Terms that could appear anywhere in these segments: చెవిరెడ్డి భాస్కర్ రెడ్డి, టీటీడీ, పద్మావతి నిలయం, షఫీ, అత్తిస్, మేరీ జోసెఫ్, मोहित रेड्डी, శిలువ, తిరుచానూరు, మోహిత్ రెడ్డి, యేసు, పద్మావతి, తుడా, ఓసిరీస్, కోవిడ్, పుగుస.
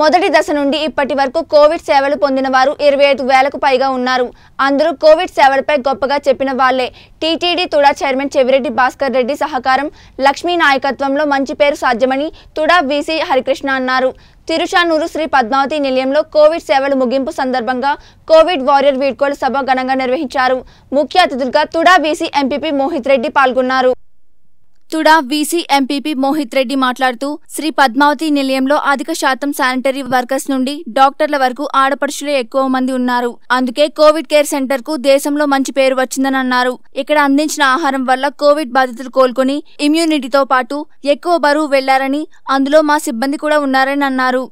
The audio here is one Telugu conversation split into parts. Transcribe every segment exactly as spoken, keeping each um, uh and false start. మొదటి దశ నుండి ఇప్పటివరకు కోవిడ్ సేవలు పొందిన వారు ఇరవై ఐదు వేలకు పైగా ఉన్నారు। అందరూ కోవిడ్ సేవలపై గొప్పగా చెప్పిన వాళ్ళే। టీటీడీ తుడా చైర్మన్ చెవిరెడ్డి భాస్కర్ రెడ్డి సహకారం లక్ష్మీ నాయకత్వంలో మంచి పేరు సాధ్యమని తుడా వీసీ హరికృష్ణ అన్నారు। తిరుచానూరు శ్రీ పద్మావతి నిలయంలో కోవిడ్ సేవలు ముగింపు సందర్భంగా కోవిడ్ వారియర్ వీడ్కోలు సభ ఘనంగా నిర్వహించారు। ముఖ్య అతిథులుగా తుడా వీసీ ఎంపీపీ మోహిత్ రెడ్డి పాల్గొన్నారు। तुड़ा वीसी एमपीपी मोहित रेड्डी मातलाडुतू श्री पद्मावती निलयंलो अधिक शातं शानिटरी वर्कर्स नुंडी डाक्टर्ल वरकू आडपडुषुलु एक्कुव मंदी उन्नारू। अंदुके कोविड केर सेंटर कु देशंलो मंची पेरु वच्चिंदनी अन्नारू। इक्कड अंदिंचिन आहारं वल्ल कोविड बाधितुलु कोल्कोनी इम्यूनिटीतो पाटू एक्कुव बरुवु वेल्लारनी अंदुलो मा सिब्बंदी कूडा उन्नारनी अन्नारू।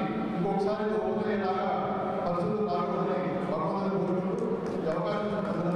इंकोसारी तो होते हैं ना परसों तो तारीख होते हैं परसों तो बोलूँ जब का